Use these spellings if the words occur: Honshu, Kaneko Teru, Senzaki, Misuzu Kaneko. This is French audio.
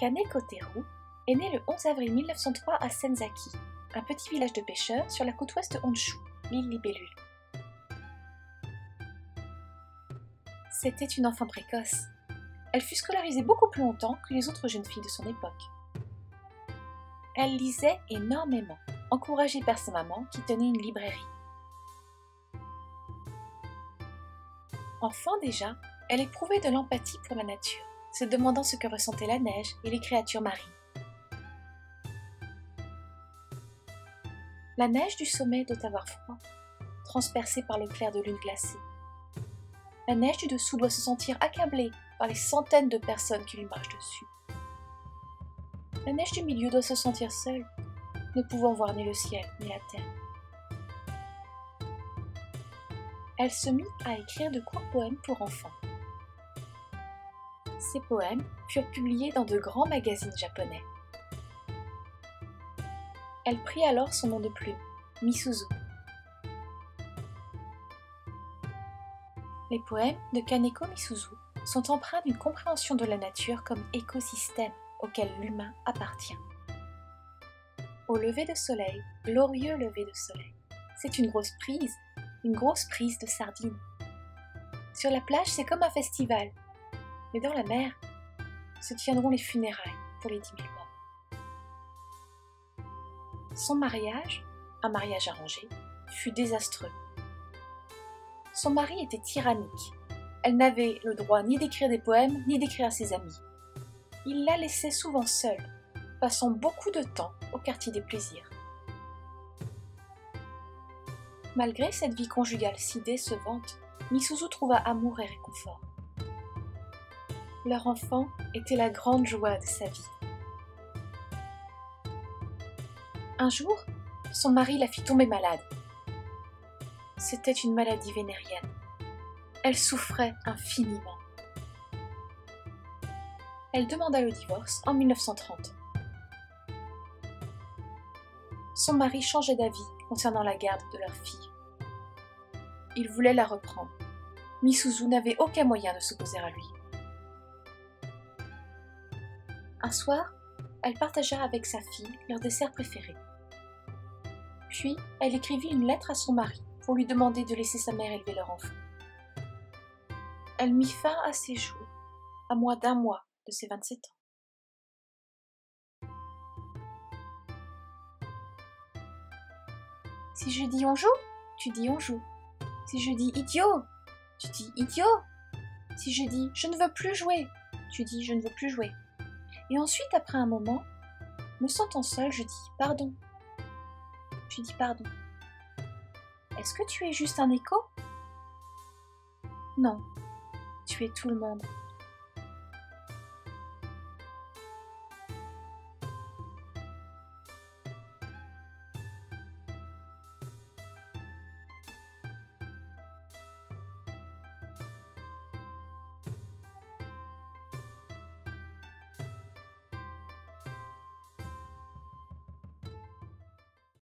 Kaneko Teru est née le 11 avril 1903 à Senzaki, un petit village de pêcheurs sur la côte ouest de Honshu, l'île Libellule. C'était une enfant précoce. Elle fut scolarisée beaucoup plus longtemps que les autres jeunes filles de son époque. Elle lisait énormément, encouragée par sa maman qui tenait une librairie. Enfant déjà, elle éprouvait de l'empathie pour la nature, se demandant ce que ressentait la neige et les créatures marines. La neige du sommet doit avoir froid, transpercée par le clair de lune glacée. La neige du dessous doit se sentir accablée par les centaines de personnes qui lui marchent dessus. La neige du milieu doit se sentir seule, ne pouvant voir ni le ciel ni la terre. Elle se mit à écrire de courts poèmes pour enfants. Ces poèmes furent publiés dans de grands magazines japonais. Elle prit alors son nom de plume, Misuzu. Les poèmes de Kaneko Misuzu sont empreints d'une compréhension de la nature comme écosystème auquel l'humain appartient. Au lever de soleil, glorieux lever de soleil, c'est une grosse prise de sardines. Sur la plage, c'est comme un festival, mais dans la mer, se tiendront les funérailles pour les 10 000 morts. Son mariage, un mariage arrangé, fut désastreux. Son mari était tyrannique. Elle n'avait le droit ni d'écrire des poèmes, ni d'écrire à ses amis. Il la laissait souvent seule, passant beaucoup de temps au quartier des plaisirs. Malgré cette vie conjugale si décevante, Misuzu trouva amour et réconfort. Leur enfant était la grande joie de sa vie. Un jour, son mari la fit tomber malade. C'était une maladie vénérienne. Elle souffrait infiniment. Elle demanda le divorce en 1930. Son mari changeait d'avis concernant la garde de leur fille. Il voulait la reprendre. Misuzu n'avait aucun moyen de s'opposer à lui. Un soir, elle partagea avec sa fille leur dessert préféré. Puis, elle écrivit une lettre à son mari pour lui demander de laisser sa mère élever leur enfant. Elle mit fin à ses jours, à moins d'un mois de ses 27 ans. Si je dis Honshu, tu dis Honshu. Si je dis idiot, tu dis idiot. Si je dis je ne veux plus jouer, tu dis je ne veux plus jouer. Et ensuite, après un moment, me sentant seule, je dis pardon. Tu dis pardon. Est-ce que tu es juste un écho? Non, tu es tout le monde.